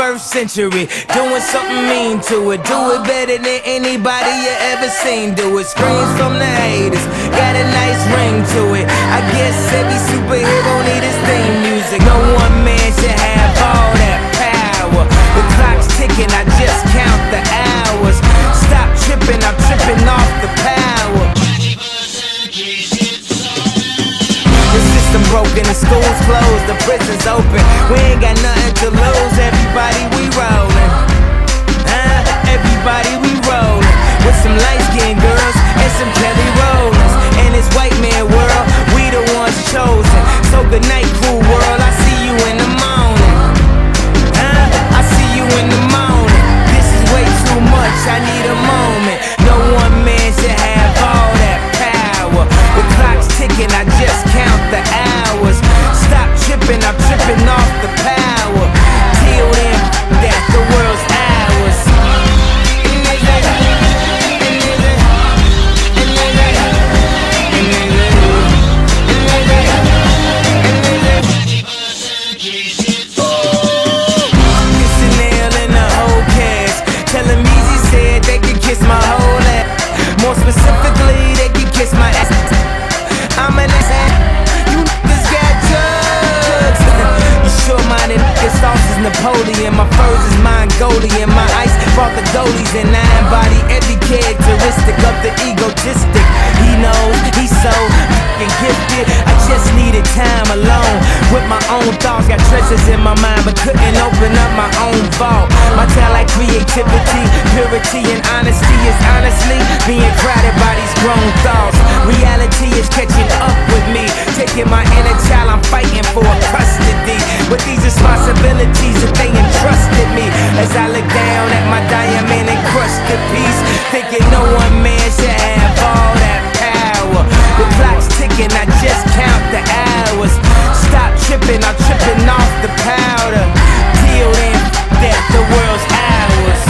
21st century, doing something mean to it. Do it better than anybody you ever seen do it. Screams from the haters, got a nice ring to it. I guess every superhero need his theme music. No one man should have all that power. The clock's ticking, I just count the hours. Stop tripping, I'm tripping off the power. The system broken, the school's closed, the prison's open. We ain't got nothing to lose, everybody we rollin'. Everybody we rollin'. With some light-skinned girls and some Kelly Rollins. In this white man world, we the ones chosen. So good night, cool world, I see you in the morning. I see you in the morning. This is way too much, I need a moment. No one man should have all that power. The clock's ticking, I just count the hours. Stop tripping, I'm tripping off the power. Till then, that's the world's ours. Kiss my whole ass. More specifically, they can kiss my ass. I'm an ass. You niggas got drugs. You sure-minded niggas, sauce is Napoleon. My furs is Mongolian. My ice brought the goalies, and I embody every characteristic of the egotistic. He knows he's so fucking gifted. I just needed time alone with my own thoughts. Got treasures in my mind, but couldn't open up my own vault. My talent, creativity, purity, and honesty is honestly being crowded by these grown thoughts. Reality is catching up with me, taking my inner child, I'm fighting for custody. With these responsibilities that they entrusted me, as I look down at my diamond encrusted piece, thinking no one man should have all that power. The clock's ticking, I just count the hours. Stop tripping, I'm tripping off the powder. Till then, that the world's ours.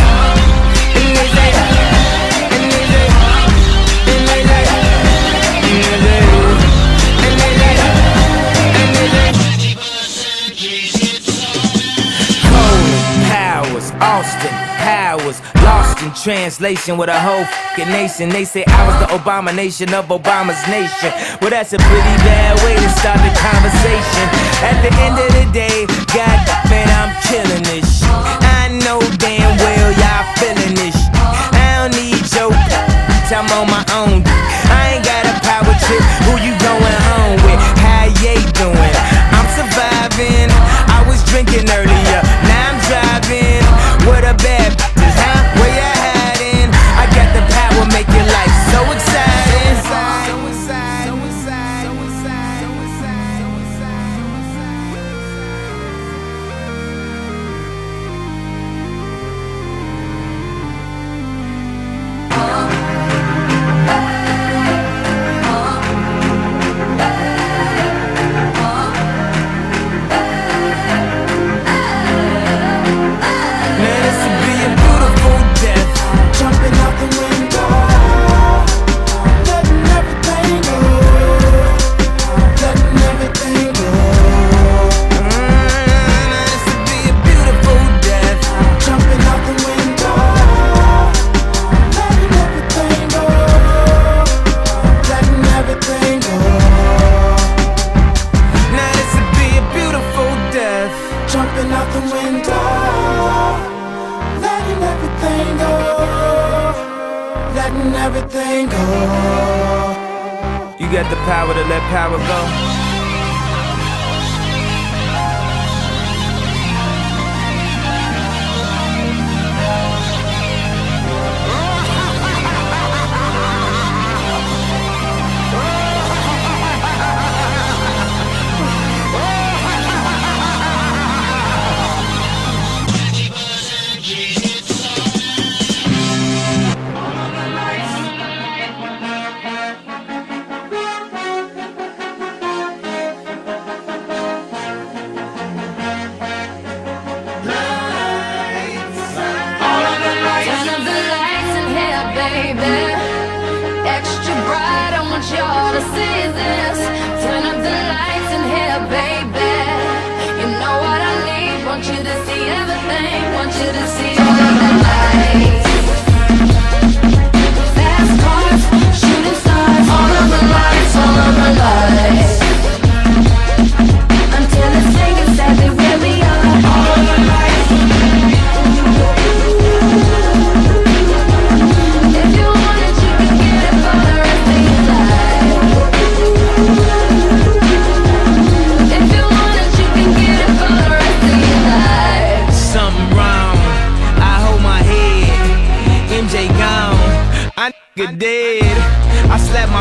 Colin Powers, Austin Powers, lost in translation with a whole fucking nation. They say I was the abomination of Obama's nation. Well, that's a pretty bad way to start the conversation. At the end of the day, God man, I'm killing this shit. I know damn well y'all feeling this shit. I don't need your I'm on my own. I ain't got a power trip. Who you going home with? How you doing? I'm surviving. I was drinking earlier. Now I'm driving. What a bad bitches, huh? Where you hiding? I got the power, make your life so exciting. Turn up the lights in here, baby. You know what I need, what want you to see everything, want you to see all of the lights. Fast cars, shooting stars, all of the lights, all of the lights. Until the thing is sadly where we are, all of the lights. If you want it, you can get it for the rest of your life. I slapped my